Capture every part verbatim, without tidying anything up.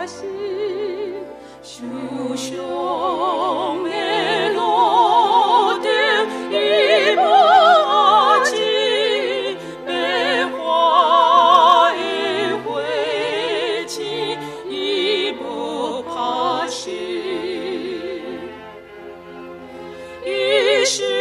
다시 주쇼 멜로드 이바지 매화의 회지 이부파시 이시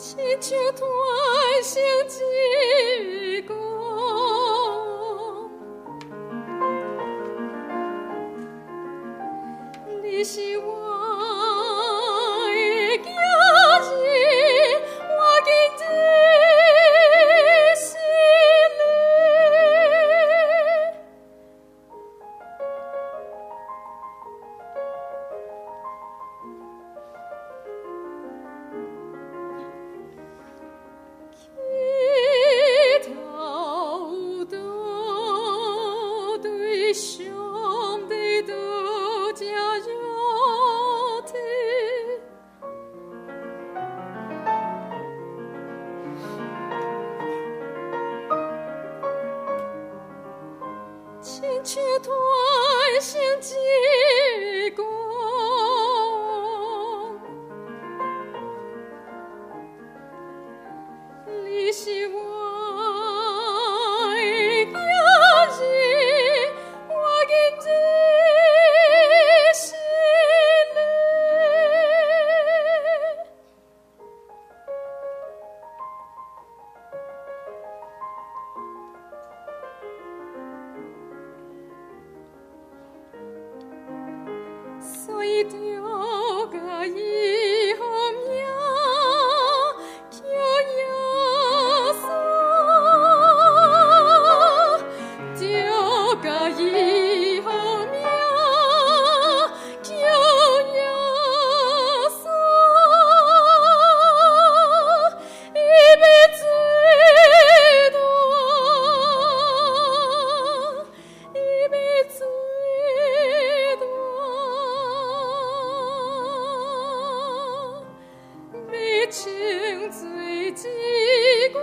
千秋断肠一个。你是我的佳人，我今日思念。起头倒对上帝倒。 千秋断肠一个，你是我的佳人，我今日思念。 所以就个以后命，就要说，就个以后命，就要说，一辈子多，一辈子。 情最结果。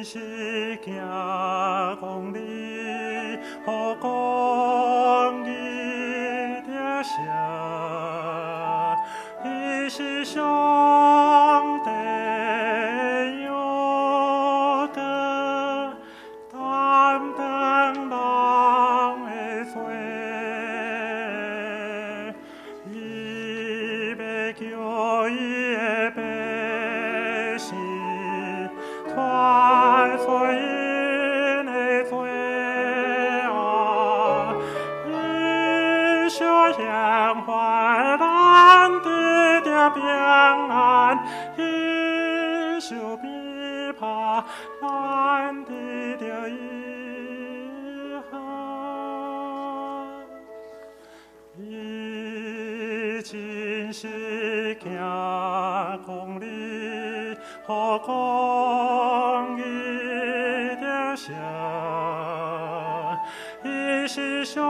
是行公里，何公义得赦？伊是上帝约定，担当人的罪，伊要叫伊的百姓脱。 像花篮的蝶翩然，一袖琵琶难抵的遗憾。伊真是行公理，予公义得赦。伊是上。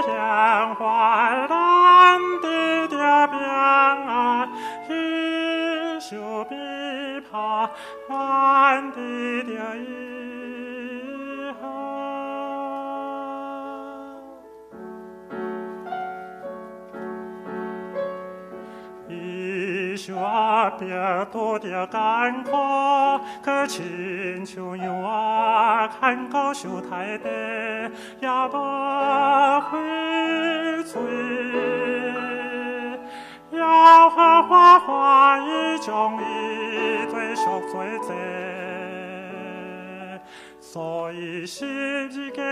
像花篮的蝶翩然，一袖琵琶难抵的遗憾。伊雪白多的艰苦，可亲像羊啊牵到小台地，也无悔罪。要花花花，伊将伊做赎罪者。所以十字架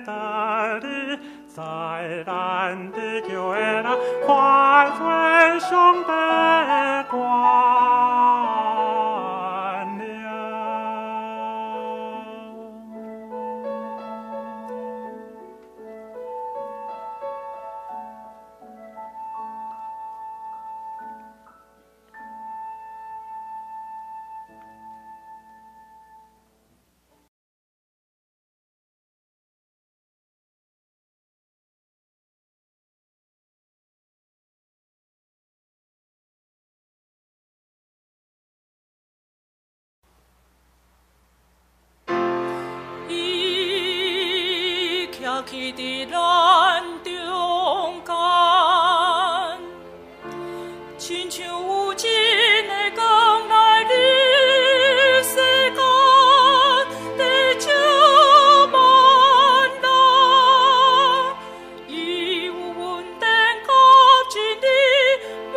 的你，在咱地球的人化作上帝的光亮。去伫咱中间，亲像有真的光来照世间，地照万人。伊有稳定靠近你满满。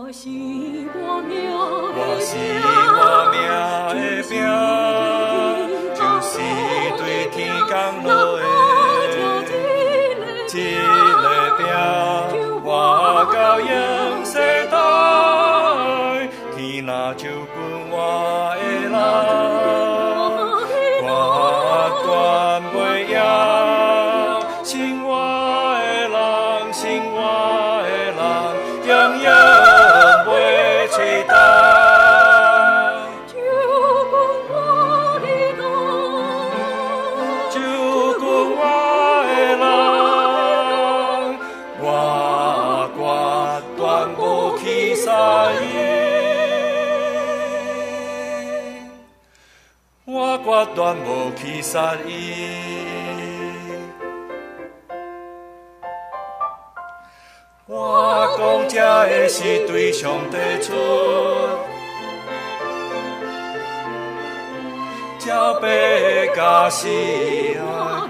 我是我命的命，就是对天降落的一个命，活到永世代，天若照顾我的人，我断袂了，生我的人，生我的人，永远。我断无去杀伊，我讲这的是对上帝出，照白甲死啊！